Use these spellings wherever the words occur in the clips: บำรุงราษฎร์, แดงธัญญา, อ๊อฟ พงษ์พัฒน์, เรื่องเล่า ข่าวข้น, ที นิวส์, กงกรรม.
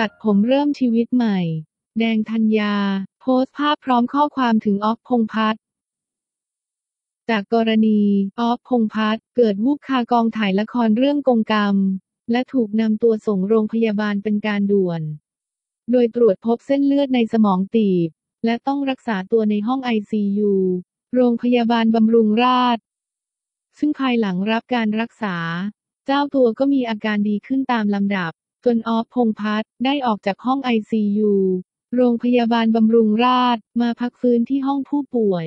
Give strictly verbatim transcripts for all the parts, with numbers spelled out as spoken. ตัดผมเริ่มชีวิตใหม่แดงธัญญาโพสต์ภาพพร้อมข้อความถึงอ๊อฟ พงษ์พัฒน์จากกรณีอ๊อฟ พงษ์พัฒน์เกิดวูบคากองถ่ายละครเรื่องกงกรรมและถูกนำตัวส่งโรงพยาบาลเป็นการด่วนโดยตรวจพบเส้นเลือดในสมองตีบและต้องรักษาตัวในห้อง ไอ ซี ยู โรงพยาบาลบำรุงราษฎร์ซึ่งภายหลังรับการรักษาเจ้าตัวก็มีอาการดีขึ้นตามลำดับจนอ๊อฟ พงษ์พัฒน์ได้ออกจากห้อง ไอ ซี ยู โรงพยาบาลบำรุงราษฎร์มาพักฟื้นที่ห้องผู้ป่วย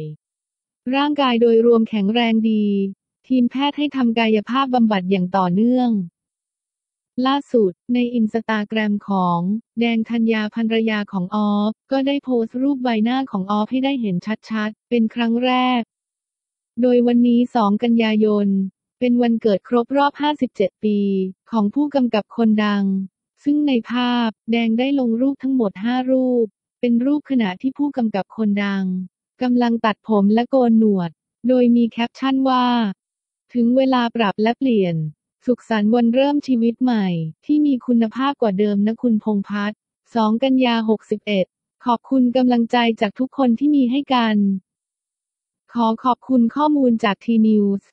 ร่างกายโดยรวมแข็งแรงดีทีมแพทย์ให้ทำกายภาพบำบัดอย่างต่อเนื่องล่าสุดในอินสตาแกรมของแดงธัญญาภรรยาของอ๊อฟก็ได้โพสต์รูปใบหน้าของอ๊อฟให้ได้เห็นชัดๆเป็นครั้งแรกโดยวันนี้สองกันยายนเป็นวันเกิดครบรอบห้าสิบเจ็ดปีของผู้กำกับคนดังซึ่งในภาพแดงได้ลงรูปทั้งหมดห้ารูปเป็นรูปขณะที่ผู้กำกับคนดังกำลังตัดผมและโกนหนวดโดยมีแคปชั่นว่าถึงเวลาปรับและเปลี่ยนสุขสันต์วันเริ่มชีวิตใหม่ที่มีคุณภาพกว่าเดิมนะคุณพงษ์พัฒน์สองกันยาหกสิบเอ็ดขอบคุณกำลังใจจากทุกคนที่มีให้กันขอขอบคุณข้อมูลจาก ที นิวส์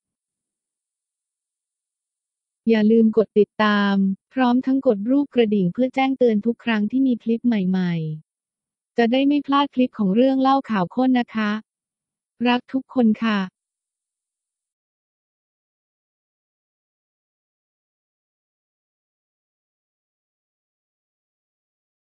อย่าลืมกดติดตามพร้อมทั้งกดรูปกระดิ่งเพื่อแจ้งเตือนทุกครั้งที่มีคลิปใหม่ๆจะได้ไม่พลาดคลิปของเรื่องเล่าข่าวข้นนะคะรักทุกคนค่ะ